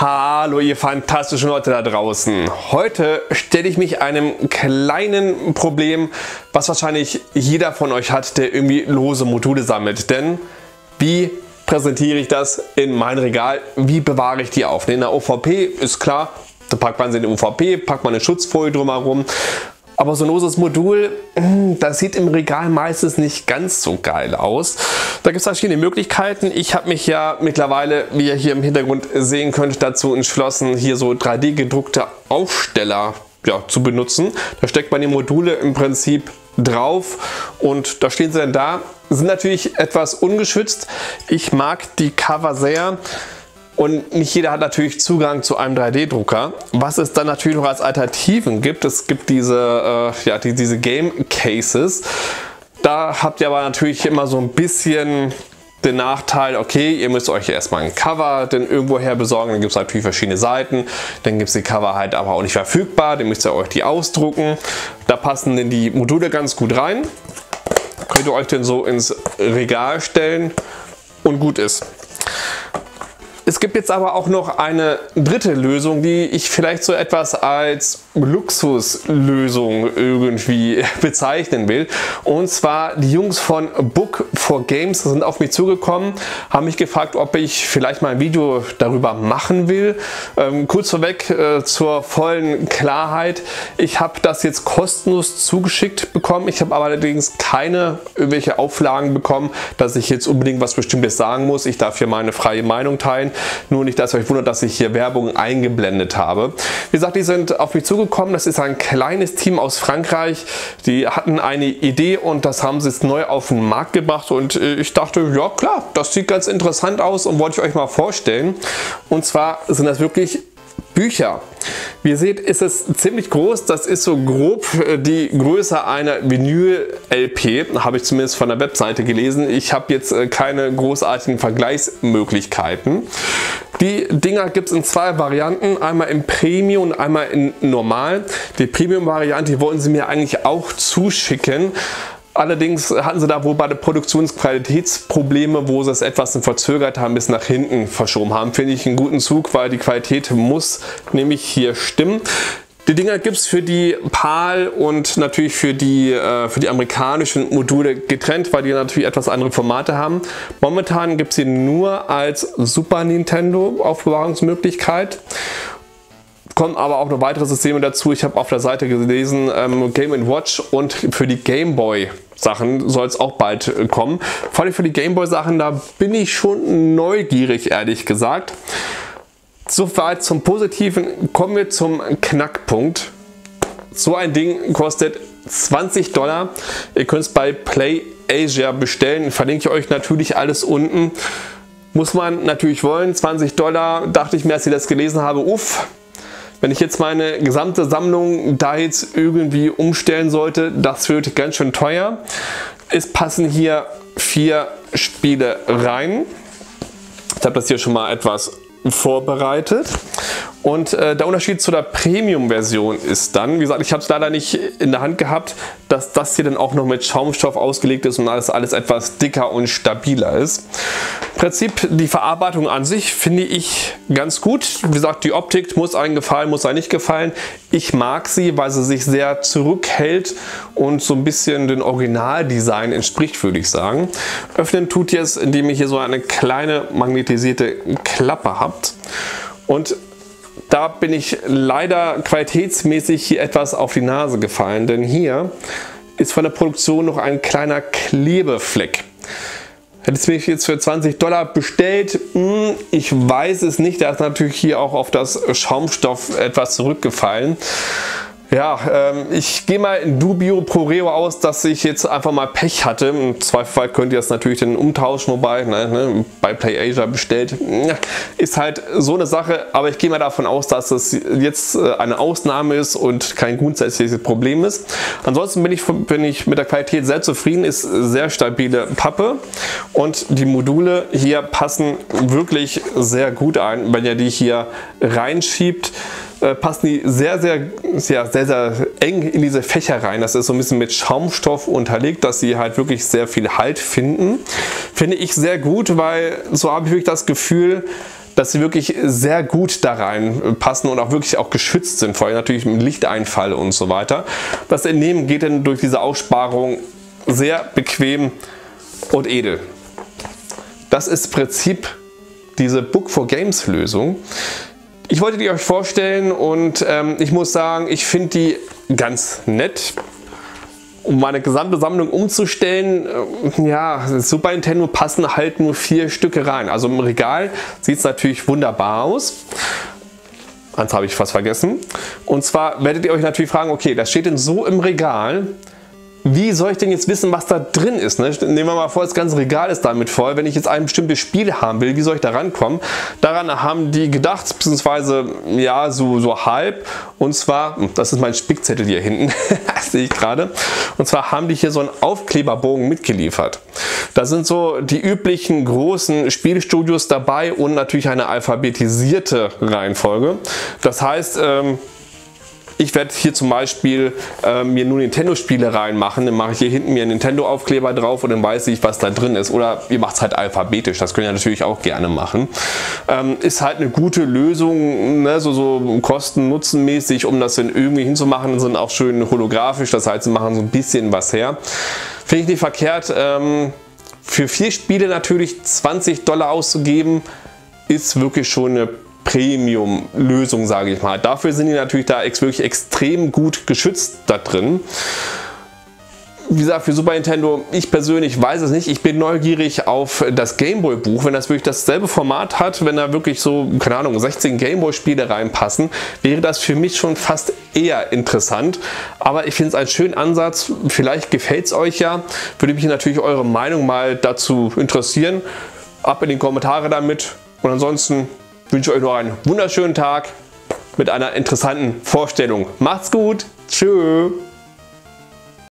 Hallo ihr fantastischen Leute da draußen. Heute stelle ich mich einem kleinen Problem, was wahrscheinlich jeder von euch hat, der irgendwie lose Module sammelt. Denn wie präsentiere ich das in mein Regal? Wie bewahre ich die auf? In der OVP ist klar, da packt man sie in die OVP, packt man eine Schutzfolie drumherum. Aber so ein loses Modul, das sieht im Regal meistens nicht ganz so geil aus. Da gibt es verschiedene Möglichkeiten. Ich habe mich ja mittlerweile, wie ihr hier im Hintergrund sehen könnt, dazu entschlossen, hier so 3D gedruckte Aufsteller zu benutzen. Da steckt man die Module im Prinzip drauf und da stehen sie dann da. Sind natürlich etwas ungeschützt. Ich mag die Cover sehr. Und nicht jeder hat natürlich Zugang zu einem 3D-Drucker. Was es dann natürlich noch als Alternativen gibt, es gibt diese, diese Game Cases. Da habt ihr aber natürlich immer so ein bisschen den Nachteil, okay, ihr müsst euch erstmal ein Cover denn irgendwoher besorgen. Dann gibt es natürlich verschiedene Seiten. Dann gibt es die Cover halt aber auch nicht verfügbar. Dann müsst ihr euch die ausdrucken. Da passen denn die Module ganz gut rein. Könnt ihr euch denn so ins Regal stellen und gut ist. Es gibt jetzt aber auch noch eine dritte Lösung, die ich vielleicht so etwas als Luxuslösung irgendwie bezeichnen will. Und zwar die Jungs von Book4Games sind auf mich zugekommen, haben mich gefragt, ob ich vielleicht mal ein Video darüber machen will. Kurz vorweg zur vollen Klarheit. Ich habe das jetzt kostenlos zugeschickt bekommen. Ich habe aber allerdings keine irgendwelche Auflagen bekommen, dass ich jetzt unbedingt was Bestimmtes sagen muss. Ich darf hier meine freie Meinung teilen. Nur nicht, dass ihr euch wundert, dass ich hier Werbung eingeblendet habe. Wie gesagt, die sind auf mich zugekommen. Das ist ein kleines Team aus Frankreich. Die hatten eine Idee und das haben sie jetzt neu auf den Markt gebracht. Und ich dachte, ja klar, das sieht ganz interessant aus und wollte ich euch mal vorstellen. Und zwar sind das wirklich Bücher. Wie ihr seht, ist es ziemlich groß. Das ist so grob die Größe einer Vinyl-LP. Habe ich zumindest von der Webseite gelesen. Ich habe jetzt keine großartigen Vergleichsmöglichkeiten. Die Dinger gibt es in zwei Varianten. Einmal in Premium und einmal in Normal. Die Premium-Variante wollen sie mir eigentlich auch zuschicken. Allerdings hatten sie da wohl bei der Produktionsqualitätsprobleme, wo sie es etwas verzögert haben, bis nach hinten verschoben haben. Finde ich einen guten Zug, weil die Qualität muss nämlich hier stimmen. Die Dinger gibt es für die PAL und natürlich für die amerikanischen Module getrennt, weil die natürlich etwas andere Formate haben. Momentan gibt es sie nur als Super Nintendo Aufbewahrungsmöglichkeit. Kommen aber auch noch weitere Systeme dazu. Ich habe auf der Seite gelesen, Game & Watch und für die Gameboy Sachen soll es auch bald kommen. Vor allem für die Gameboy Sachen, da bin ich schon neugierig, ehrlich gesagt. Soweit zum Positiven, kommen wir zum Knackpunkt. So ein Ding kostet $20. Ihr könnt es bei Play-Asia bestellen. Verlinke ich euch natürlich alles unten. Muss man natürlich wollen. $20, dachte ich mir, als ich das gelesen habe, uff. Wenn ich jetzt meine gesamte Sammlung da jetzt irgendwie umstellen sollte, das wird ganz schön teuer. Es passen hier 4 Spiele rein. Ich habe das hier schon mal etwas vorbereitet. Und der Unterschied zu der Premium-Version ist dann, wie gesagt, ich habe es leider nicht in der Hand gehabt, dass das hier dann auch noch mit Schaumstoff ausgelegt ist und das alles etwas dicker und stabiler ist. Im Prinzip die Verarbeitung an sich finde ich ganz gut. Wie gesagt, die Optik muss einem gefallen, muss einem nicht gefallen. Ich mag sie, weil sie sich sehr zurückhält und so ein bisschen dem Originaldesign entspricht, würde ich sagen. Öffnen tut ihr es, indem ihr hier so eine kleine magnetisierte Klappe habt. Und da bin ich leider qualitätsmäßig hier etwas auf die Nase gefallen, denn hier ist von der Produktion noch ein kleiner Klebefleck. Hätte es mich jetzt für $20 bestellt, ich weiß es nicht, da ist natürlich hier auch auf das Schaumstoff etwas zurückgefallen. Ja, ich gehe mal in Dubio pro Reo aus, dass ich jetzt einfach mal Pech hatte. Im Zweifelsfall könnt ihr das natürlich dann umtauschen, wobei bei Play-Asia bestellt. Ist halt so eine Sache, aber ich gehe mal davon aus, dass es jetzt eine Ausnahme ist und kein grundsätzliches Problem ist. Ansonsten bin ich mit der Qualität sehr zufrieden, ist sehr stabile Pappe und die Module hier passen wirklich sehr gut ein, wenn ihr die hier reinschiebt. Passen die sehr eng in diese Fächer rein. Das ist so ein bisschen mit Schaumstoff unterlegt, dass sie halt wirklich sehr viel Halt finden. Finde ich sehr gut, weil so habe ich wirklich das Gefühl, dass sie wirklich sehr gut da reinpassen und auch wirklich auch geschützt sind, vor allem natürlich mit Lichteinfall und so weiter. Das Entnehmen geht dann durch diese Aussparung sehr bequem und edel. Das ist im Prinzip diese Book4Games Lösung. Ich wollte die euch vorstellen und ich muss sagen, ich finde die ganz nett. Um meine gesamte Sammlung umzustellen, ja, Super Nintendo passen halt nur 4 Stücke rein. Also im Regal sieht es natürlich wunderbar aus. Eins habe ich fast vergessen. Und zwar werdet ihr euch natürlich fragen, okay, das steht denn so im Regal. Wie soll ich denn jetzt wissen, was da drin ist? Ne? Nehmen wir mal vor, das ganze Regal ist damit voll. Wenn ich jetzt ein bestimmtes Spiel haben will, wie soll ich da rankommen? Daran haben die gedacht, beziehungsweise ja, so halb. Und zwar, das ist mein Spickzettel hier hinten, das sehe ich gerade. Und zwar haben die hier so einen Aufkleberbogen mitgeliefert. Da sind so die üblichen großen Spielstudios dabei und natürlich eine alphabetisierte Reihenfolge. Das heißt, ich werde hier zum Beispiel mir nur Nintendo-Spiele reinmachen, dann mache ich hier hinten mir einen Nintendo-Aufkleber drauf und dann weiß ich, was da drin ist. Oder ihr macht es halt alphabetisch, das könnt ihr natürlich auch gerne machen. Ist halt eine gute Lösung, ne? so kosten-nutzen-mäßig, um das dann irgendwie hinzumachen, sind auch schön holografisch, das heißt, sie machen so ein bisschen was her. Finde ich nicht verkehrt, für 4 Spiele natürlich $20 auszugeben, ist wirklich schon eine Premium-Lösung, sage ich mal. Dafür sind die natürlich da wirklich extrem gut geschützt da drin. Wie gesagt, für Super Nintendo, ich persönlich weiß es nicht. Ich bin neugierig auf das Gameboy-Buch. Wenn das wirklich dasselbe Format hat, wenn da wirklich so, keine Ahnung, 16 Gameboy-Spiele reinpassen, wäre das für mich schon fast eher interessant. Aber ich finde es einen schönen Ansatz. Vielleicht gefällt es euch ja. Würde mich natürlich eure Meinung mal dazu interessieren. Ab in die Kommentare damit. Und ansonsten wünsche euch noch einen wunderschönen Tag mit einer interessanten Vorstellung. Macht's gut. Tschö.